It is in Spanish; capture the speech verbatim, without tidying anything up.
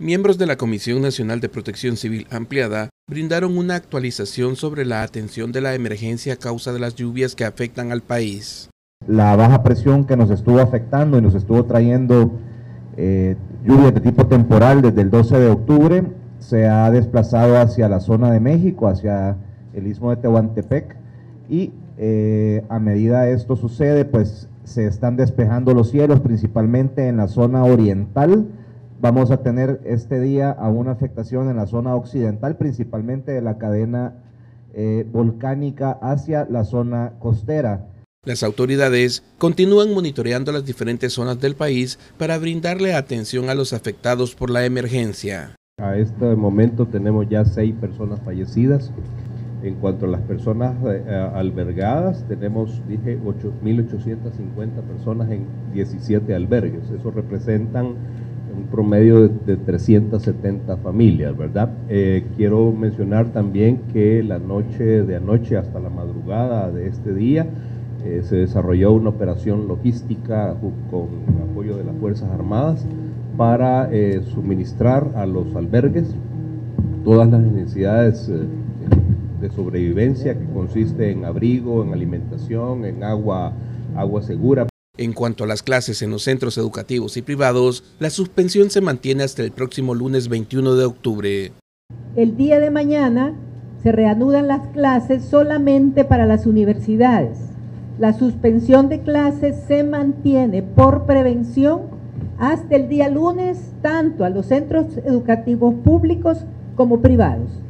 miembros de la Comisión Nacional de Protección Civil Ampliada brindaron una actualización sobre la atención de la emergencia a causa de las lluvias que afectan al país. La baja presión que nos estuvo afectando y nos estuvo trayendo eh, lluvias de tipo temporal desde el doce de octubre se ha desplazado hacia la zona de México, hacia el Istmo de Tehuantepec, y eh, a medida esto sucede, pues se están despejando los cielos, principalmente en la zona oriental. Vamos a tener este día a una afectación en la zona occidental, principalmente de la cadena eh, volcánica hacia la zona costera. Las autoridades continúan monitoreando las diferentes zonas del país para brindarle atención a los afectados por la emergencia. A este momento tenemos ya seis personas fallecidas. En cuanto a las personas albergadas, tenemos, dije, ocho mil ochocientas cincuenta personas en diecisiete albergues. Eso representan un promedio de, de trescientas setenta familias, ¿verdad? Eh, quiero mencionar también que la noche de anoche hasta la madrugada de este día eh, se desarrolló una operación logística con apoyo de las Fuerzas Armadas para eh, suministrar a los albergues todas las necesidades eh, de sobrevivencia, que consiste en abrigo, en alimentación, en agua, agua segura. En cuanto a las clases en los centros educativos y privados, la suspensión se mantiene hasta el próximo lunes veintiuno de octubre. El día de mañana se reanudan las clases solamente para las universidades. La suspensión de clases se mantiene por prevención hasta el día lunes, tanto a los centros educativos públicos como privados.